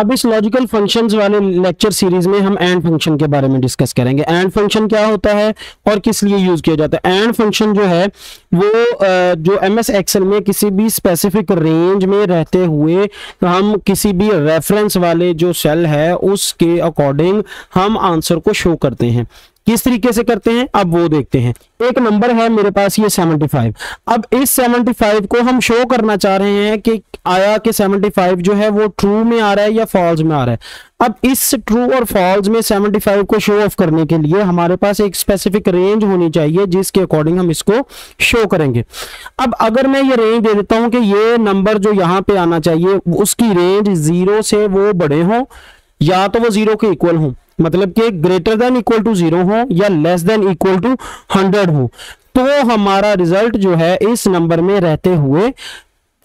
अब इस logical functions वाले लेक्चर सीरीज में हम एंड फंक्शन के बारे में डिस्कस करेंगे। एंड फंक्शन क्या होता है और किस लिए यूज किया जाता है। एंड फंक्शन जो है वो जो एमएस एक्सेल में किसी भी स्पेसिफिक रेंज में रहते हुए हम किसी भी रेफरेंस वाले जो सेल है उसके अकॉर्डिंग हम आंसर को शो करते हैं। किस तरीके से करते हैं अब वो देखते हैं। एक नंबर है मेरे पास ये 75। अब इस 75 को हम शो करना चाह रहे हैं कि आया कि 75 जो है वो ट्रू में आ रहा है या फॉल्स में आ रहा है। अब इस ट्रू और फॉल्स में 75 को शो ऑफ करने के लिए हमारे पास एक स्पेसिफिक रेंज होनी चाहिए जिसके अकॉर्डिंग हम इसको शो करेंगे। अब अगर मैं ये रेंज दे देता हूँ कि ये नंबर जो यहाँ पे आना चाहिए उसकी रेंज 0 से वो बड़े हों या तो वो 0 के इक्वल हों, मतलब कि ग्रेटर देन इक्वल टू 0 हो या लेस देन इक्वल टू 100 हो, तो हमारा रिजल्ट जो है इस नंबर में रहते हुए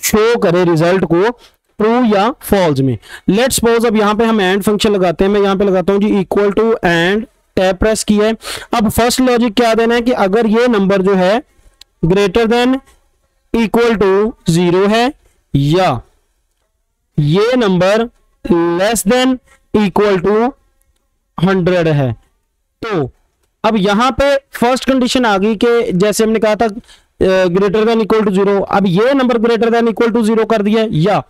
शो करे रिजल्ट को ट्रू या फॉल्स में। लेट्स सपोज अब यहाँ पे हम एंड फंक्शन लगाते हैं। मैं यहाँ पे लगाता हूँ जी equal to and, tab press की है। अब फर्स्ट लॉजिक क्या देना है कि अगर ये नंबर जो है ग्रेटर देन इक्वल टू 0 है या ये number less than equal to 100 है, तो अब यहाँ पे फर्स्ट कंडीशन आ गई कि जैसे हमने कहा था ग्रेटर देन इक्वल टू 0। अब ये number greater than equal to 0 कर दिया या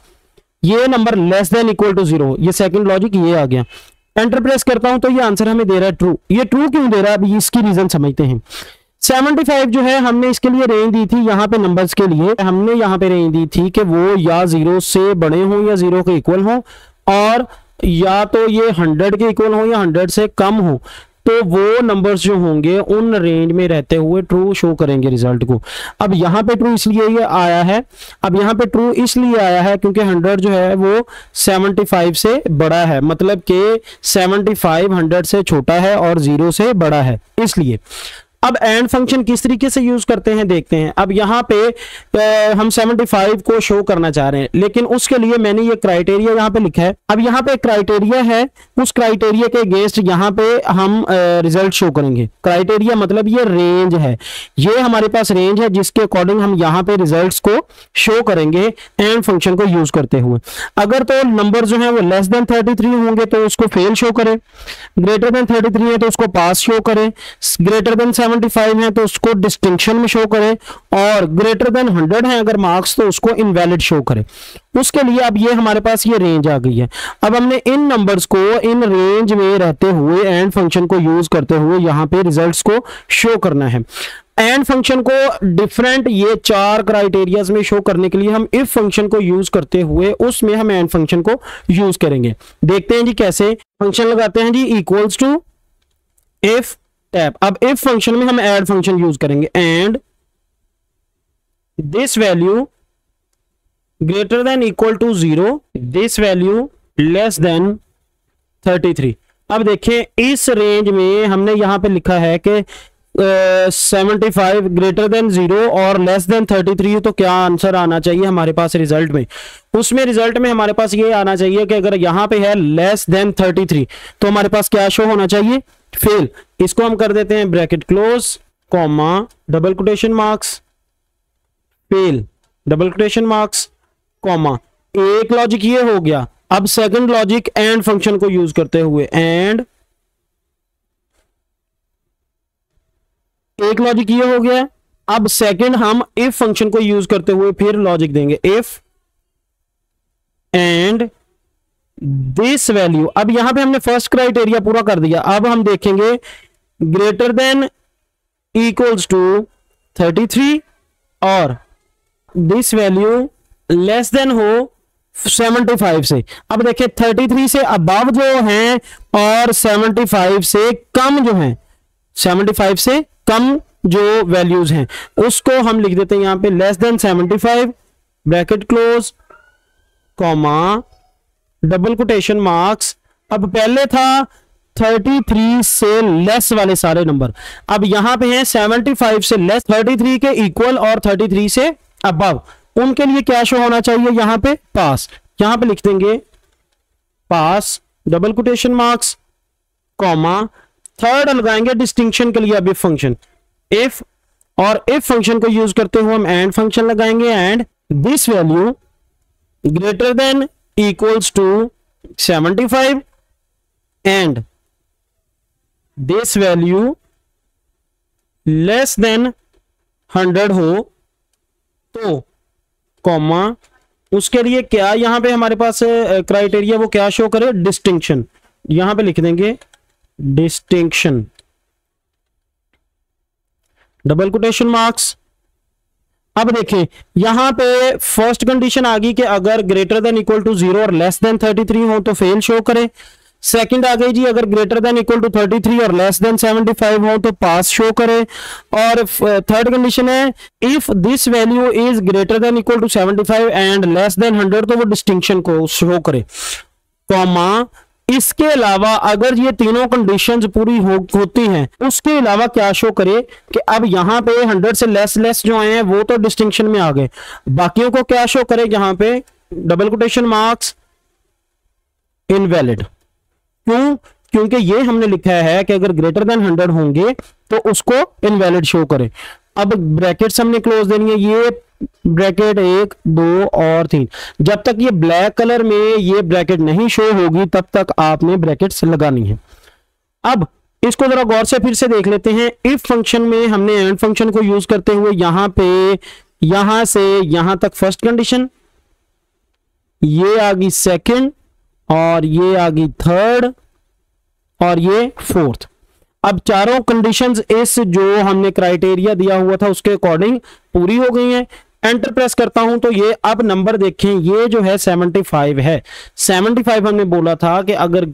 ये number less than equal to 0, ये सेकंड लॉजिक ये आ गया। एंटर प्रेस करता हूं तो ये आंसर हमें दे रहा है ट्रू। ये ट्रू क्यों दे रहा है, अभी इसकी रीजन समझते हैं। 75 जो है हमने इसके लिए रेंज दी थी, यहाँ पे नंबर्स के लिए हमने यहाँ पे रेंज दी थी कि वो या 0 से बड़े हों या 0 के इक्वल हों और या तो ये 100 के इक्वल हो या 100 से कम हो, तो वो नंबर्स जो होंगे उन रेंज में रहते हुए ट्रू शो करेंगे रिजल्ट को। अब यहाँ पे ट्रू इसलिए ये आया है, अब यहाँ पे ट्रू इसलिए आया है क्योंकि 100 जो है वो 75 से बड़ा है, मतलब कि 75 100 से छोटा है और 0 से बड़ा है इसलिए। अब एंड फंक्शन किस तरीके से यूज करते हैं देखते हैं। अब यहाँ पे हम 75 को शो करना चाह रहे हैं, लेकिन उसके लिए मैंने ये क्राइटेरिया यहाँ पे लिखा है। अब यहाँ पे क्राइटेरिया है, उस क्राइटेरिया के अगेंस्ट यहाँ पे हम रिजल्ट शो करेंगे। क्राइटेरिया मतलब ये रेंज है, ये हमारे पास रेंज है जिसके अकॉर्डिंग हम यहाँ पे रिजल्ट को शो करेंगे एंड फंक्शन को यूज करते हुए। अगर तो नंबर जो है वो लेस देन 33 होंगे तो उसको फेल शो करें, ग्रेटर देन 33 है तो उसको पास शो करें, ग्रेटर देन 75 है तो उसको डिस्टिंक्शन में शो करें और ग्रेटर देन 100 है अगर मार्क्स तो उसको इनवैलिड शो करें। उसके लिए अब ये हमारे पास ये रेंज आ गई है। अब हमने इन नंबर्स को इन रेंज में रहते हुए एंड फंक्शन को यूज करते हुए यहाँ पे रिजल्ट्स को शो करना है। एंड फंक्शन को डिफरेंट ये 4 क्राइटेरियाज में शो करने के लिए हम इफ फंक्शन को यूज करते हुए उसमें हम एंड फंक्शन को यूज करेंगे। देखते हैं जी कैसे फंक्शन लगाते हैं जी इक्वल्स टू इफ टैब। अब इफ फंक्शन में हम ऐड फंक्शन यूज करेंगे and this value greater than equal to 0, this value less than 33। अब देखें इस रेंज में हमने यहां पे लिखा है कि 75 ग्रेटर देन 0 और लेस देन 33, तो क्या आंसर आना चाहिए हमारे पास रिजल्ट में, उसमें रिजल्ट में हमारे पास ये आना चाहिए कि अगर यहाँ पे है लेस देन 33 तो हमारे पास क्या शो होना चाहिए, फेल। इसको हम कर देते हैं bracket close, comma, double quotation marks, fail, double quotation marks, comma. एक लॉजिक ये हो गया। अब सेकंड लॉजिक एंड फंक्शन को यूज करते हुए, एंड एक लॉजिक ये हो गया। अब सेकंड हम इफ फंक्शन को यूज करते हुए फिर लॉजिक देंगे इफ एंड दिस वैल्यू। अब यहां पे हमने फर्स्ट क्राइटेरिया पूरा कर दिया। अब हम देखेंगे ग्रेटर देन इक्वल्स टू 33 और दिस वैल्यू लेस देन हो 75 से। अब देखिए 33 से अबव जो हैं और 75 से कम जो हैं, 75 से कम जो वैल्यूज हैं उसको हम लिख देते हैं यहां पे less than 75 bracket close comma double quotation marks. अब पहले था 33 से लेस वाले सारे नंबर, अब यहां पे हैं 75 से लेस, 33 के इक्वल और 33 से अबव, उनके लिए क्या शो होना चाहिए यहां पे, पास। यहां पे लिख देंगे pass double quotation marks comma. Third लगाएंगे डिस्टिंक्शन के लिए अब इफ फंक्शन, इफ और इफ फंक्शन को यूज करते हुए हम एंड फंक्शन लगाएंगे and this value greater than equals to 75 and this value less than 100 हो तो कॉमा, उसके लिए क्या यहां पे हमारे पास क्राइटेरिया वो क्या शो करे, डिस्टिंक्शन। यहां पे लिख देंगे डिस्टिंक्शन, डबल कोटेशन मार्क्स। अब देखें यहां पे फर्स्ट कंडीशन आ गई कि अगर ग्रेटर देन इक्वल टू 0 और लेस देन 33 हो तो फेल शो करे। सेकंड आ गई जी अगर ग्रेटर देन इक्वल टू 33 और लेस देन 75 हो तो पास शो करे। और थर्ड कंडीशन है if this value is greater than equal to 75 and less than 100 तो वो डिस्टिंक्शन को शो करे। कॉमा इसके अलावा अगर ये तीनों कंडीशंस पूरी होती हैं उसके अलावा क्या शो करे कि अब यहाँ पे 100 से लेस जो आए हैं वो तो डिस्टिंक्शन में आ गए, बाकियों को क्या शो करे यहाँ पे डबल कोटेशन मार्क्स इनवैलिड। क्यों? क्योंकि ये हमने लिखा है कि अगर ग्रेटर देन 100 होंगे तो उसको इनवैलिड शो करे। अब ब्रैकेट्स हमने क्लोज देनी है, ये ब्रैकेट 1 2 और 3, जब तक ये ब्लैक कलर में ये ब्रैकेट नहीं शो होगी तब तक आपने ब्रैकेट्स लगानी है। अब इसको जरा गौर से फिर से देख लेते हैं। इफ फंक्शन में हमने एंड फंक्शन को यूज करते हुए यहाँ पे यहां से यहां तक फर्स्ट कंडीशन, ये आ गई सेकेंड और ये आ गई थर्ड और ये फोर्थ। अब चारों कंडीशंस इस जो हमने क्राइटेरिया दिया हुआ था उसके अकॉर्डिंग पूरी हो गई हैं। एंटर प्रेस करता हूं तो ये अब नंबर देखें, ये जो है 75 है। 75 हमने बोला था कि अगर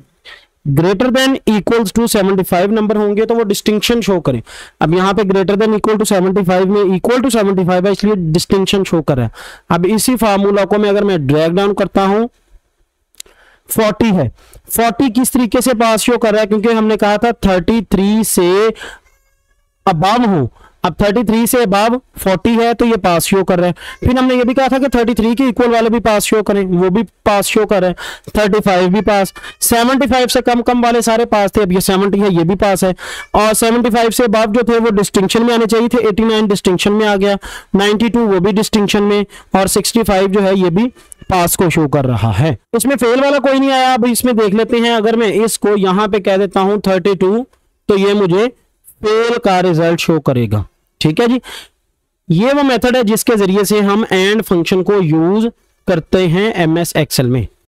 greater than equals to 75 number होंगे तो वो डिस्टिंक्शन शो करें। अब यहाँ पे ग्रेटर देन इक्वल टू 75 में इक्वल टू 75 है इसलिए डिस्टिंक्शन शो कर रहा है। अब इसी फार्मूला को मैं अगर मैं ड्रैग डाउन करता हूं 40 है, 40 किस तरीके से पास शो कर रहा है क्योंकि हमने कहा था 33 से अबाव हो। अब 33 से अबाव 40 है तो ये पास शो कर रहा है। फिर हमने ये भी कहा था कि 33 के इक्वल वाले भी पास शो करें, वो भी पास शो कर रहे हैं, 35 भी पास, 75 से कम वाले सारे पास थे। अब ये 70 है ये भी पास है और 75 से अबाव जो थे वो डिस्टिंक्शन में आने चाहिए थे। 89 डिस्टिंक्शन में आ गया, 92 वो भी डिस्टिंक्शन में और 65 जो है ये भी पास को शो कर रहा है। इसमें फेल वाला कोई नहीं आया। अब इसमें देख लेते हैं, अगर मैं इसको यहां पे कह देता हूं 32 तो ये मुझे फेल का रिजल्ट शो करेगा। ठीक है जी, ये वो मेथड है जिसके जरिए से हम एंड फंक्शन को यूज करते हैं एमएस एक्सेल में।